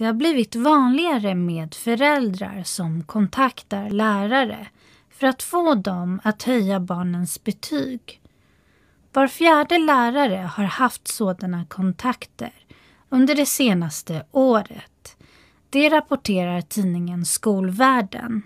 Det har blivit vanligare med föräldrar som kontaktar lärare för att få dem att höja barnens betyg. Var fjärde lärare har haft sådana kontakter under det senaste året. Det rapporterar tidningen Skolvärlden.